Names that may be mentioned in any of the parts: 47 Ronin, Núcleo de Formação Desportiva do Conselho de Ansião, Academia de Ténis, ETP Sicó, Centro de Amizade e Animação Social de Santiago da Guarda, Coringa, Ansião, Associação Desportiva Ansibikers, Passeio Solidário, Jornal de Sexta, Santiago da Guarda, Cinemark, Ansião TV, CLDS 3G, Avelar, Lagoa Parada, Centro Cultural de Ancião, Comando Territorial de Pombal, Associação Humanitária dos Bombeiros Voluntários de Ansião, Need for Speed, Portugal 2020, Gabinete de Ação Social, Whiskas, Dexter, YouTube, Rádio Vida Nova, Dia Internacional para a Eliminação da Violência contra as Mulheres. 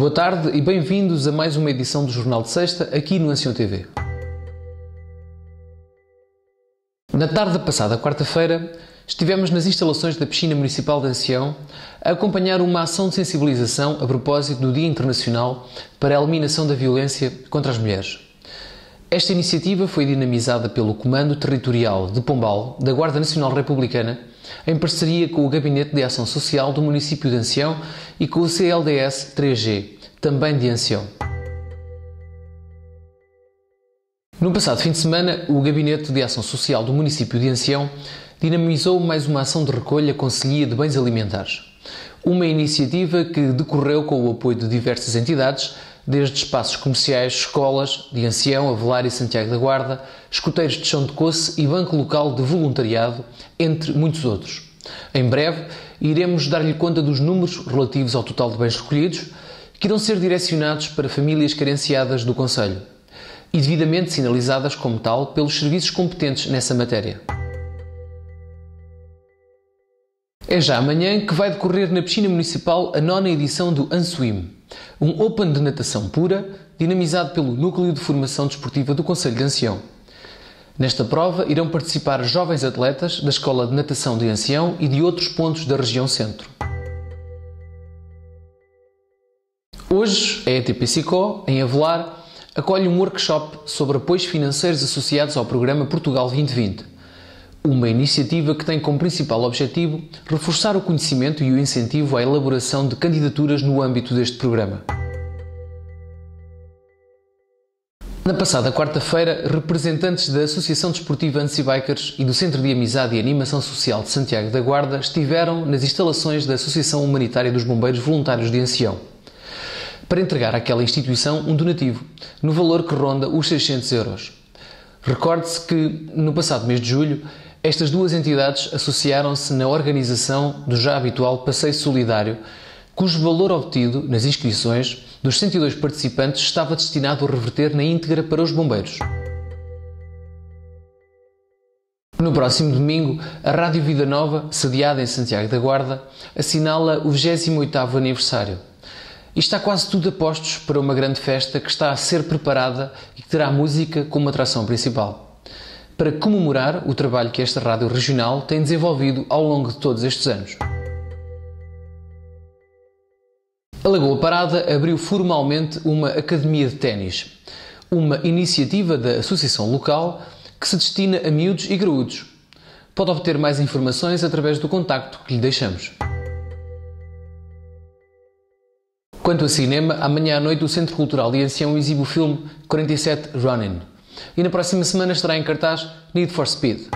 Boa tarde e bem-vindos a mais uma edição do Jornal de Sexta, aqui no Ansião TV. Na tarde da passada quarta-feira, estivemos nas instalações da piscina municipal de Ansião a acompanhar uma ação de sensibilização a propósito do Dia Internacional para a Eliminação da Violência contra as Mulheres. Esta iniciativa foi dinamizada pelo Comando Territorial de Pombal, da Guarda Nacional Republicana, em parceria com o Gabinete de Ação Social do município de Ansião e com o CLDS 3G, também de Ansião. No passado fim de semana, o Gabinete de Ação Social do município de Ansião dinamizou mais uma ação de recolha concelhia de bens alimentares. Uma iniciativa que decorreu com o apoio de diversas entidades, desde espaços comerciais, escolas de Ansião, Avelar e Santiago da Guarda, escuteiros de chão de coice e banco local de voluntariado, entre muitos outros. Em breve, iremos dar-lhe conta dos números relativos ao total de bens recolhidos, que irão ser direcionados para famílias carenciadas do concelho e devidamente sinalizadas como tal pelos serviços competentes nessa matéria. É já amanhã que vai decorrer na piscina municipal a 9ª edição do Answim, um Open de natação pura, dinamizado pelo Núcleo de Formação Desportiva do Conselho de Ansião. Nesta prova irão participar jovens atletas da Escola de Natação de Ansião e de outros pontos da região centro. Hoje, a ETP Sicó, em Avelar, acolhe um workshop sobre apoios financeiros associados ao programa Portugal 2020. Uma iniciativa que tem como principal objetivo reforçar o conhecimento e o incentivo à elaboração de candidaturas no âmbito deste programa. Na passada quarta-feira, representantes da Associação Desportiva Ansibikers e do Centro de Amizade e Animação Social de Santiago da Guarda estiveram nas instalações da Associação Humanitária dos Bombeiros Voluntários de Ansião para entregar àquela instituição um donativo, no valor que ronda os 600 euros. Recorde-se que, no passado mês de julho, estas duas entidades associaram-se na organização do já habitual Passeio Solidário, cujo valor obtido nas inscrições dos 102 participantes estava destinado a reverter na íntegra para os bombeiros. No próximo domingo, a Rádio Vida Nova, sediada em Santiago da Guarda, assinala o 28º aniversário. E está quase tudo a postos para uma grande festa que está a ser preparada e que terá música como atração principal, para comemorar o trabalho que esta rádio regional tem desenvolvido ao longo de todos estes anos. A Lagoa Parada abriu formalmente uma Academia de Ténis, uma iniciativa da associação local que se destina a miúdos e graúdos. Pode obter mais informações através do contacto que lhe deixamos. Quanto a cinema, amanhã à noite o Centro Cultural de Ancião exibe o filme 47 Ronin e na próxima semana estará em cartaz Need for Speed.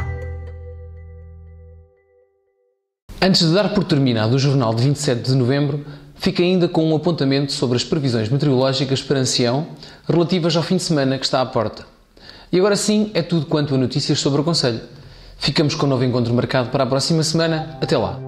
Antes de dar por terminado o jornal de 27 de novembro, fica ainda com um apontamento sobre as previsões meteorológicas para Ancião relativas ao fim de semana que está à porta. E agora sim é tudo quanto a notícias sobre o concelho. Ficamos com um novo encontro marcado para a próxima semana. Até lá!